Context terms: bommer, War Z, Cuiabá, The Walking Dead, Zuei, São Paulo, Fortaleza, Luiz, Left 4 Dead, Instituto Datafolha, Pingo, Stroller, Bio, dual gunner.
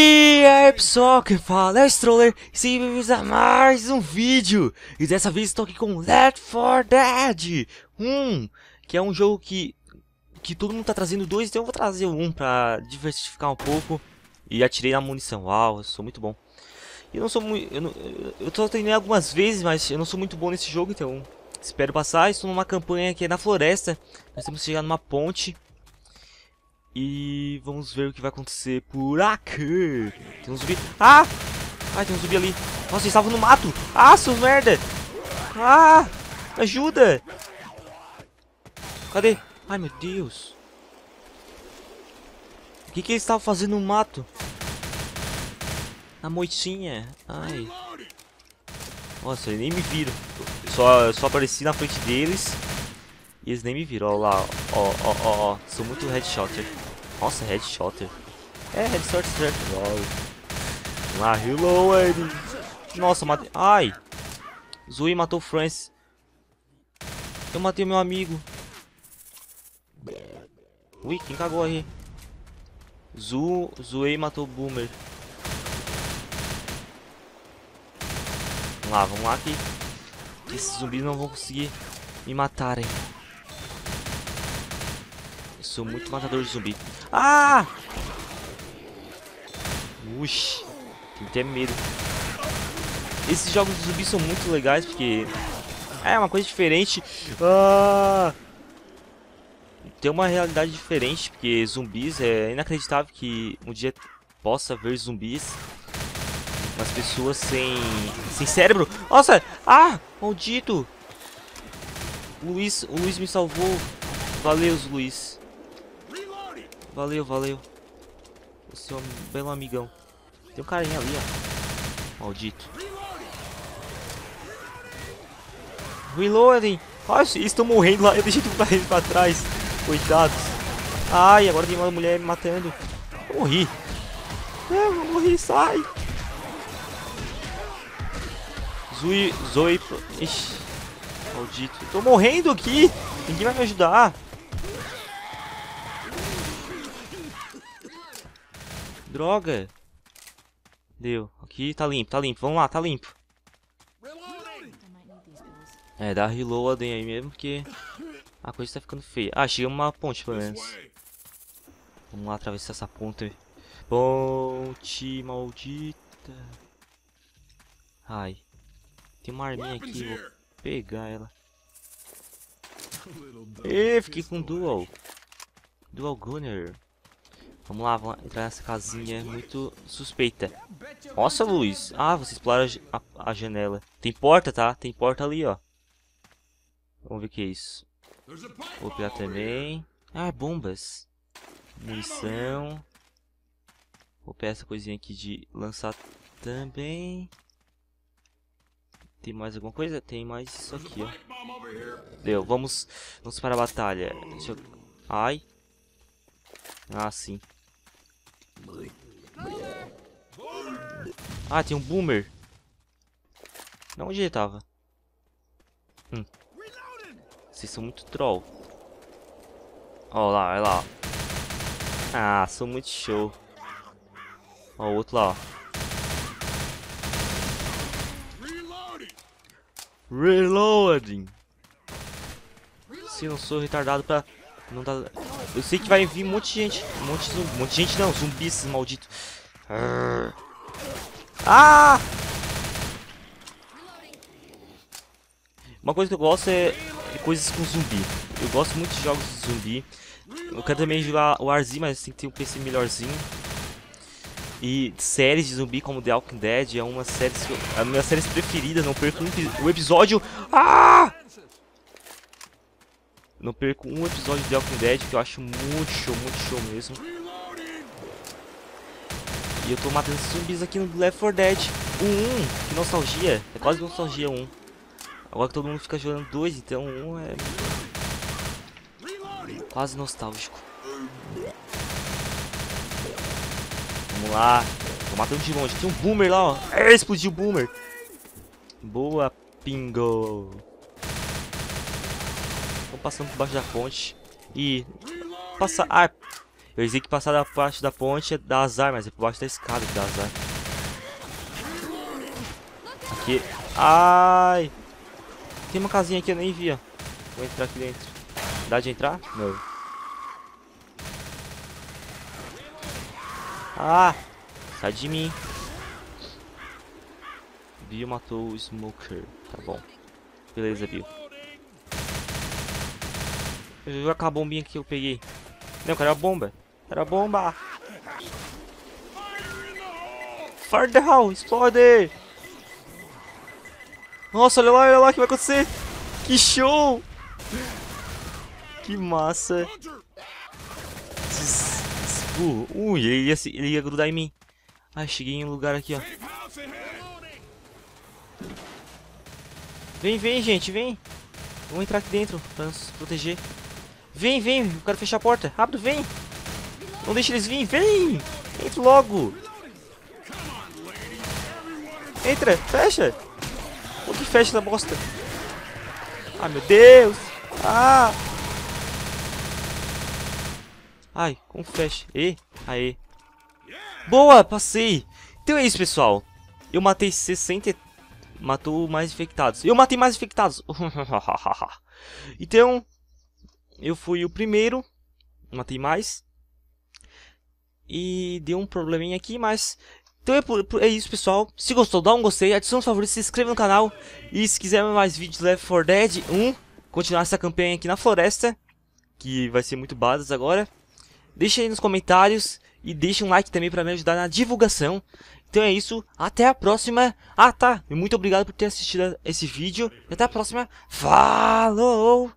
E aí pessoal, que fala é o Stroller e sejam bem-vindos a mais um vídeo. E dessa vez estou aqui com Left 4 Dead 1, que é um jogo que todo mundo está trazendo 2, então eu vou trazer um para diversificar um pouco. E atirei na munição, uau, eu sou muito bom. Eu não sou muito, eu tô treinando algumas vezes, mas eu não sou muito bom nesse jogo, então espero passar. Estou numa campanha que é na floresta, nós temos que chegar numa ponte. E vamos ver o que vai acontecer por aqui. Tem um zumbi. Ah! Ai, tem um zumbi ali. Nossa, eu estava no mato. Ah, seu merda! Ah! Ajuda! Cadê? Ai, meu Deus. O que que eles estavam fazendo no mato? Na moitinha. Ai. Nossa, eles nem me viram. Só apareci na frente deles. E eles nem me viram, ó lá, ó. Sou muito headshotter. Nossa, headshotter. É, headshot certo. Vamos lá, reload. Nossa, matei. Ai! Zuei matou o France. Eu matei meu amigo. Ui, quem cagou aí? Zuei matou o Boomer. Vamos lá que esses zumbis não vão conseguir me matarem. Sou muito matador de zumbi. Ah! Uxi, tenho até medo. Esses jogos de zumbi são muito legais porque é uma coisa diferente. Ah! Tem uma realidade diferente porque zumbis é inacreditável que um dia possa ver zumbis. As pessoas sem cérebro. Nossa! Ah! Maldito! O Luiz me salvou. Valeu, Luiz. Valeu. Você é um belo amigão. Tem um carinha ali, ó. Maldito. Reloading. Ai, eles estão morrendo lá. Eu deixei tudo pra eles pra trás. Coitados. Ai, agora tem uma mulher me matando. Eu morri. Eu morri, sai. Zoe. Ixi. Maldito. Eu tô morrendo aqui. Ninguém vai me ajudar. Droga! Deu. Aqui tá limpo, tá limpo. Vamos lá, tá limpo. É, dá reloading aí mesmo, porque a coisa tá ficando feia. Ah, chegamos uma ponte, pelo menos. Vamos lá atravessar essa ponte. Ponte maldita. Ai. Tem uma arminha aqui, vou pegar ela. Ê, fiquei com dual. Dual gunner. Vamos lá entrar nessa casinha muito suspeita. Nossa, Luiz. Ah, você explora a janela. Tem porta, tá? Tem porta ali, ó. Vamos ver o que é isso. Vou pegar também. Ah, bombas. Munição. Vou pegar essa coisinha aqui de lançar também. Tem mais alguma coisa? Tem mais isso aqui, ó. Deu. Vamos para a batalha. Deixa eu... Ai. Ah, sim. Ah, tem um boomer. Não, onde ele tava? Vocês são muito troll. Olha lá. Ah, sou muito show. Ó, o outro lá, ó. Reloading. Se eu não sou retardado pra... Não tá... Eu sei que vai vir um monte de gente. Um monte de gente não, zumbi esses malditos. Ah! Uma coisa que eu gosto é coisas com zumbi. Eu gosto muito de jogos de zumbi. Eu quero também jogar o War Z, mas tem que ter um PC melhorzinho. E séries de zumbi como The Walking Dead é uma série a minha série preferida. Não perco um episódio. Ah! Não perco um episódio de The Walking Dead, que eu acho muito show mesmo. E eu tô matando esses zumbis aqui no Left 4 Dead 1, que nostalgia, é quase nostalgia 1. Agora que todo mundo fica jogando dois, então um é quase nostálgico. Vamos lá. Tô matando de longe. Tem um boomer lá, ó. É, explodiu o boomer. Boa, Pingo. Tô passando por baixo da ponte. E... passa... ah, eu dizia que passar da parte da ponte é dar azar, mas é por baixo da escada que dá azar. Aqui... ai! Tem uma casinha aqui, eu nem vi, ó. Vou entrar aqui dentro. Dá de entrar? Não. Ah! Sai de mim. Bio matou o Smoker. Tá bom. Beleza, Bio. Eu vou jogar com a bombinha que eu peguei. Não, cara, era bomba. Era bomba. Fire the hall. Explode. Nossa, olha lá o que vai acontecer. Que show. Que massa. Esburro. Ele ia grudar em mim. Ai, cheguei em um lugar aqui, ó. Vem, vem, gente, vem. Vamos entrar aqui dentro pra nos proteger. Vem, vem, eu quero fechar a porta. Rápido, vem. Não deixa eles virem, vem. Entra logo. Entra, fecha. O que fecha essa bosta? Ah, meu Deus. Ah. Ai, como fecha? E aí. Boa, passei. Então é isso, pessoal. Eu matei 60. Matou mais infectados. Eu matei mais infectados. Então... eu fui o primeiro, matei mais, e deu um probleminha aqui, mas... então é isso, pessoal. Se gostou, dá um gostei, adiciona os favoritos, se inscreva no canal. E se quiser mais vídeos Left 4 Dead 1, continuar essa campanha aqui na floresta, que vai ser muito badass agora. Deixa aí nos comentários e deixa um like também pra me ajudar na divulgação. Então é isso, até a próxima. Ah, tá, e muito obrigado por ter assistido esse vídeo. E até a próxima. Falou!